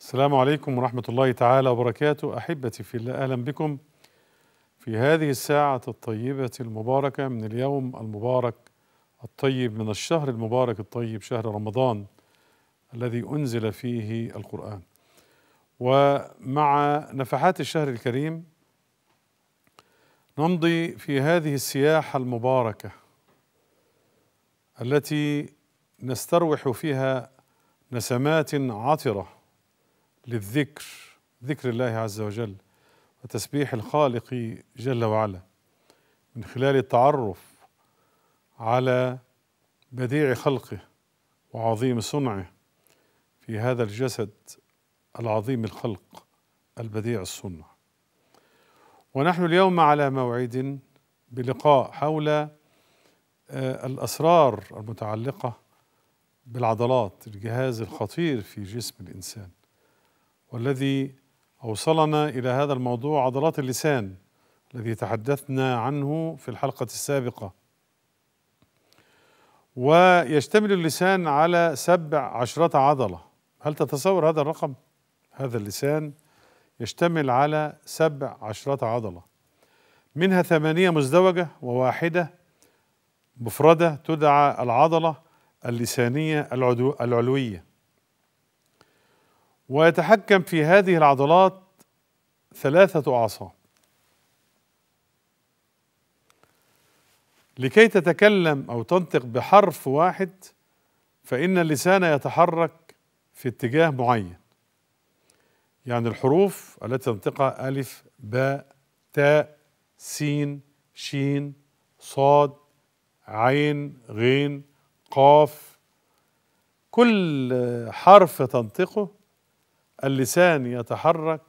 السلام عليكم ورحمة الله تعالى وبركاته. أحبتي في الله، أهلا بكم في هذه الساعة الطيبة المباركة من اليوم المبارك الطيب من الشهر المبارك الطيب، شهر رمضان الذي أنزل فيه القرآن. ومع نفحات الشهر الكريم نمضي في هذه السياحة المباركة التي نستروح فيها نسمات عطرة للذكر، ذكر الله عز وجل وتسبيح الخالق جل وعلا، من خلال التعرف على بديع خلقه وعظيم صنعه في هذا الجسد العظيم الخلق البديع الصنع. ونحن اليوم على موعد بلقاء حول الأسرار المتعلقة بالعضلات، الجهاز الخطير في جسم الإنسان، والذي أوصلنا إلى هذا الموضوع عضلات اللسان الذي تحدثنا عنه في الحلقة السابقة. ويشتمل اللسان على 17 عضلة. هل تتصور هذا الرقم؟ هذا اللسان يشتمل على 17 عضلة، منها 8 مزدوجة وواحدة مفردة تدعى العضلة اللسانية العلوية. ويتحكم في هذه العضلات 3 أعصاب. لكي تتكلم أو تنطق بحرف واحد فإن اللسان يتحرك في اتجاه معين، يعني الحروف التي تنطقها ألف، باء، تاء، سين، شين، صاد، عين، غين، قاف، كل حرف تنطقه اللسان يتحرك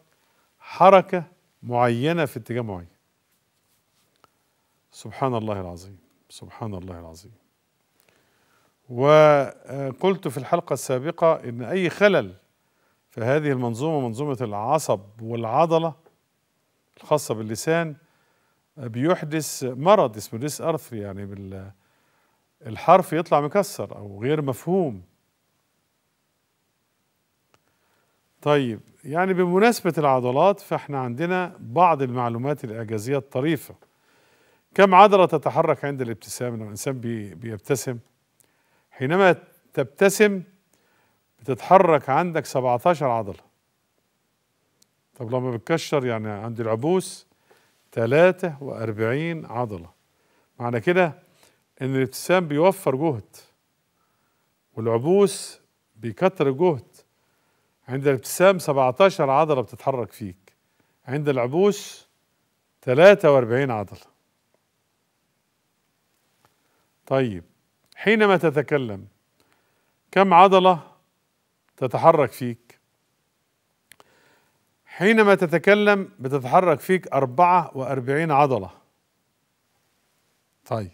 حركة معينة في اتجاه معين. سبحان الله العظيم، سبحان الله العظيم. وقلت في الحلقة السابقة إن أي خلل في هذه المنظومة، منظومة العصب والعضلة الخاصة باللسان، بيحدث مرض اسمه ديس أرثري، يعني الحرف يطلع مكسر أو غير مفهوم. طيب، يعني بمناسبة العضلات فإحنا عندنا بعض المعلومات الإعجازية الطريفة. كم عضلة تتحرك عند الابتسام؟ لما الإنسان بيبتسم، حينما تبتسم بتتحرك عندك 17 عضلة. طب لما بتكشر، يعني عند العبوس 43 عضلة. معنى كده إن الابتسام بيوفر جهد والعبوس بيكتر الجهد. عند الابتسام 17 عضلة بتتحرك فيك، عند العبوس 43 عضلة. طيب، حينما تتكلم كم عضلة تتحرك فيك؟ حينما تتكلم بتتحرك فيك 44 عضلة. طيب،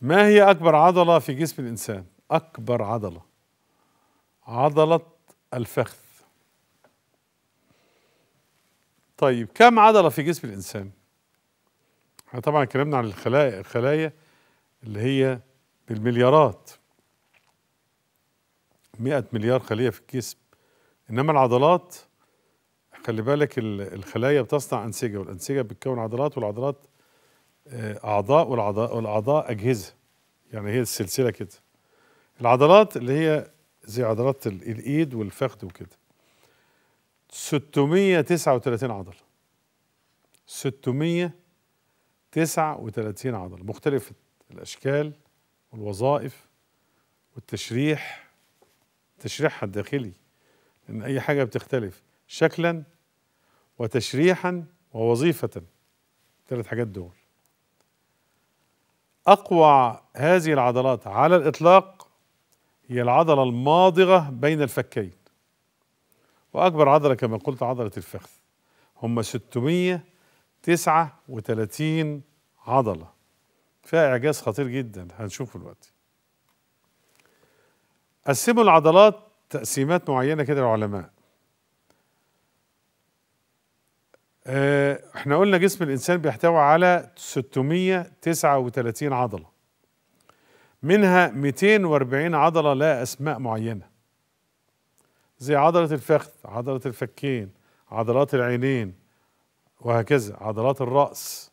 ما هي أكبر عضلة في جسم الإنسان؟ أكبر عضلة عضلة الفخذ. طيب، كم عضلة في جسم الإنسان؟ احنا طبعا اتكلمنا عن الخلايا اللي هي بالمليارات، 100 مليار خلية في الجسم. إنما العضلات، خلي بالك، الخلايا بتصنع أنسجة، والأنسجة بتكون عضلات، والعضلات أعضاء، والأعضاء أجهزة، يعني هي السلسلة كده. العضلات اللي هي زي عضلات الإيد والفخذ وكده 639 عضلة، 639 عضلة، مختلفة الأشكال والوظائف والتشريح، تشريحها الداخلي، لأن أي حاجة بتختلف شكلا وتشريحا ووظيفة، 3 حاجات دول. أقوى هذه العضلات على الإطلاق هي العضلة الماضغة بين الفكين، وأكبر عضلة كما قلت عضلة الفخذ. هم 639 عضلة، فيها إعجاز خطير جدا هنشوفه دلوقتي. قسموا العضلات تقسيمات معينة كده العلماء. احنا قلنا جسم الإنسان بيحتوي على 639 عضلة، منها 240 عضلة لها أسماء معينة، زي عضلة الفخذ، عضلة الفكين، عضلات العينين، وهكذا عضلات الرأس،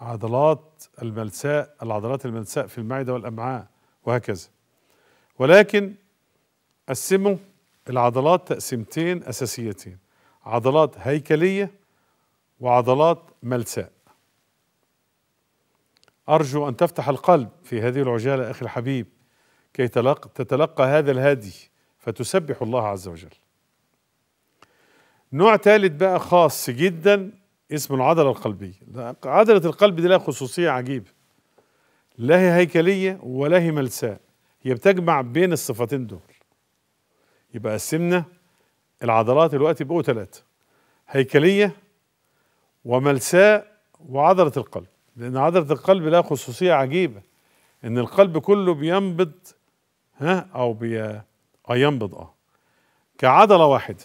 عضلات الملساء، العضلات الملساء في المعدة والأمعاء وهكذا. ولكن قسموا العضلات تقسيمتين أساسيتين، عضلات هيكلية وعضلات ملساء. أرجو أن تفتح القلب في هذه العجالة أخي الحبيب كي تتلقى هذا الهدي فتسبح الله عز وجل. نوع ثالث بقى خاص جدا اسمه العضلة القلبية. عضلة القلب دي لها خصوصية عجيبة، لا هي هيكلية ولا هي ملساء، هي بتجمع بين الصفتين دول. يبقى قسمنا العضلات الوقت بقوا ثلاثة، هيكلية وملساء وعضلة القلب، لأن عضلة القلب لها خصوصية عجيبة إن القلب كله بينبض كعضلة واحدة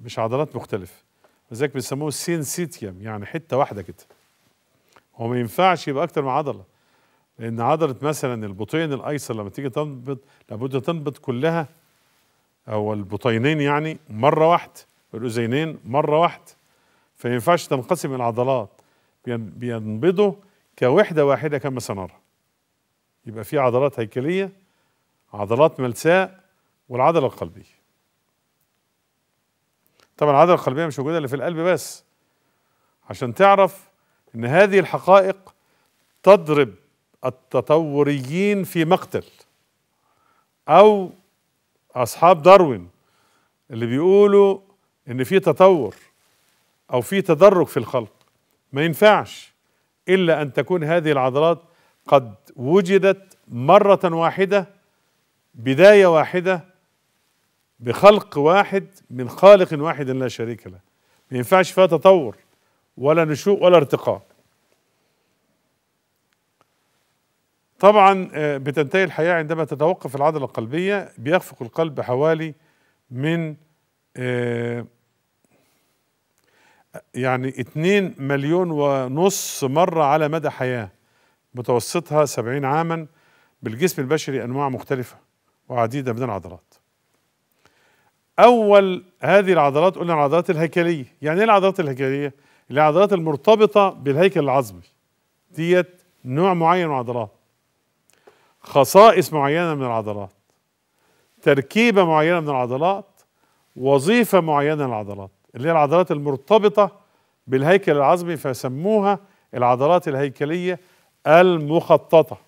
مش عضلات مختلفة، لذلك بيسموه سينسيتيم، يعني حتة واحدة كده. هو ما ينفعش يبقى أكتر من عضلة، لأن عضلة مثلا البطين الأيسر لما تيجي تنبض لابد تنبض كلها، أو البطينين يعني مرة واحدة، الأذينين مرة واحدة، فما ينفعش تنقسم العضلات، بينبضوا كوحدة واحدة كما سنرى. يبقى في عضلات هيكلية، عضلات ملساء، والعضلة القلبية. طبعا العضلة القلبية مش موجودة إلا في القلب بس، عشان تعرف إن هذه الحقائق تضرب التطوريين في مقتل، أو أصحاب داروين اللي بيقولوا إن في تطور أو في تدرج في الخلق. ما ينفعش إلا أن تكون هذه العضلات قد وجدت مرة واحدة، بداية واحدة، بخلق واحد من خالق واحد لا شريك له. ما ينفعش فيها تطور ولا نشوء ولا ارتقاء. طبعا بتنتهي الحياة عندما تتوقف العضلة القلبية. بيخفق القلب حوالي من يعني 2.5 مليون مرة على مدى حياة، متوسطها 70 عاما. بالجسم البشري أنواع مختلفة وعديدة من العضلات. أول هذه العضلات قلنا العضلات الهيكلية. يعني إيه العضلات الهيكلية؟ اللي هي العضلات المرتبطة بالهيكل العظمي، ديت نوع معين من العضلات، خصائص معينة من العضلات، تركيبة معينة من العضلات، وظيفة معينة للعضلات، اللي هي العضلات المرتبطة بالهيكل العظمي، فسموها العضلات الهيكلية المخططة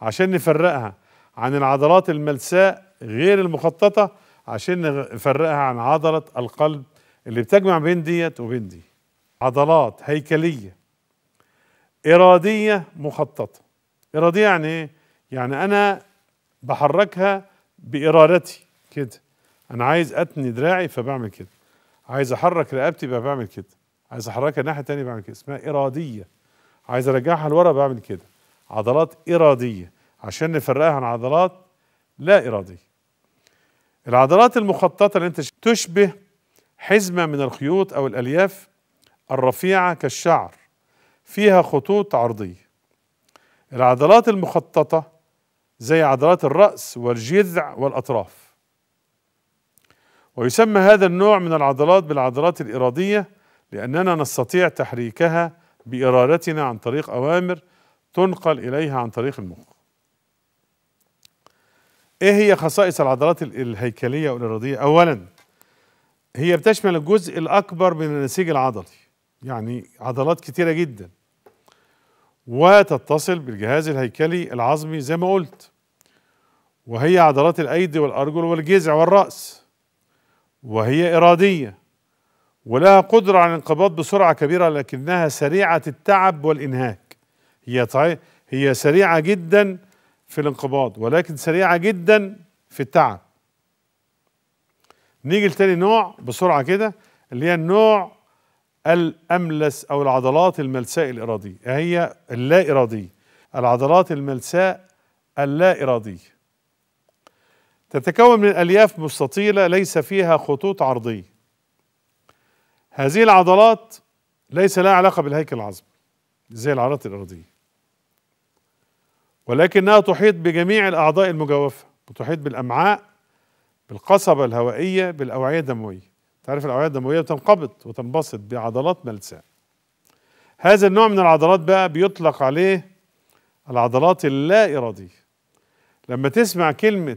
عشان نفرقها عن العضلات الملساء غير المخططة، عشان نفرقها عن عضلة القلب اللي بتجمع بين ديت وبين دي. عضلات هيكلية، إرادية، مخططة. إرادية يعني إيه؟ يعني أنا بحركها بإرادتي كده، أنا عايز أتني دراعي فبعمل كده، عايز أحرك رقبتي فبعمل كده، عايز أحركها ناحية تانية بعمل كده، اسمها إرادية. عايز أرجعها لورا بعمل كده، عضلات إرادية، عشان نفرقها عن عضلات لا إرادية. العضلات المخططة اللي أنت تشبه حزمة من الخيوط أو الألياف الرفيعة كالشعر، فيها خطوط عرضية. العضلات المخططة زي عضلات الرأس والجذع والأطراف. ويسمى هذا النوع من العضلات بالعضلات الإرادية، لأننا نستطيع تحريكها بإرادتنا عن طريق أوامر تنقل إليها عن طريق المخ. إيه هي خصائص العضلات الهيكلية والإرادية؟ أولا هي بتشمل الجزء الأكبر من النسيج العضلي، يعني عضلات كتيرة جدا، وتتصل بالجهاز الهيكلي العظمي زي ما قلت، وهي عضلات الأيدي والأرجل والجذع والرأس، وهي إرادية ولها قدرة على الانقباض بسرعة كبيرة، لكنها سريعة التعب والإنهاك. هي سريعة جدا في الانقباض ولكن سريعة جدا في التعب. نيجي لتاني نوع بسرعة كده، اللي هي النوع الأملس أو العضلات الملساء الإرادية، هي اللا إرادية. العضلات الملساء اللا إرادية تتكون من ألياف مستطيلة ليس فيها خطوط عرضية. هذه العضلات ليس لها علاقة بالهيكل العظمي زي العضلات الإرادية، ولكنها تحيط بجميع الأعضاء المجوفة، وتحيط بالأمعاء بالقصبة الهوائية بالأوعية الدموية. تعرف الأوعية الدموية بتنقبض وتنبسط بعضلات ملساء. هذا النوع من العضلات بقى بيطلق عليه العضلات اللا إرادية. لما تسمع كلمة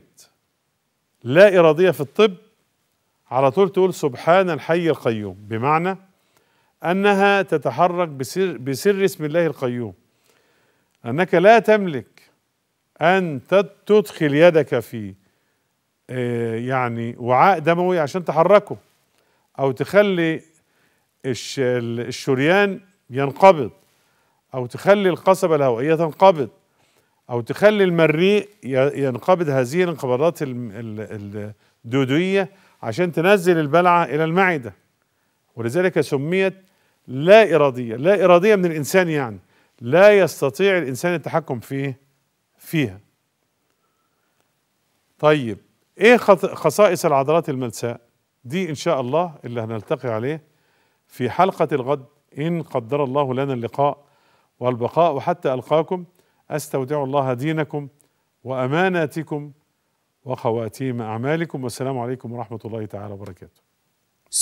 لا إرادية في الطب على طول تقول سبحان الحي القيوم، بمعنى أنها تتحرك بسر اسم الله القيوم، أنك لا تملك أن تدخل يدك في يعني وعاء دموي عشان تحركه أو تخلي الشريان ينقبض أو تخلي القصبة الهوائية تنقبض أو تخلي المريء ينقبض هذه الانقباضات الدودية عشان تنزل البلعة إلى المعدة، ولذلك سميت لا إرادية. لا إرادية من الإنسان، يعني لا يستطيع الإنسان التحكم فيها. طيب إيه خصائص العضلات الملساء؟ دي إن شاء الله اللي هنلتقي عليه في حلقة الغد إن قدر الله لنا اللقاء والبقاء، حتى ألقاكم أستودع الله دينكم وأماناتكم وخواتيم أعمالكم، والسلام عليكم ورحمة الله تعالى وبركاته.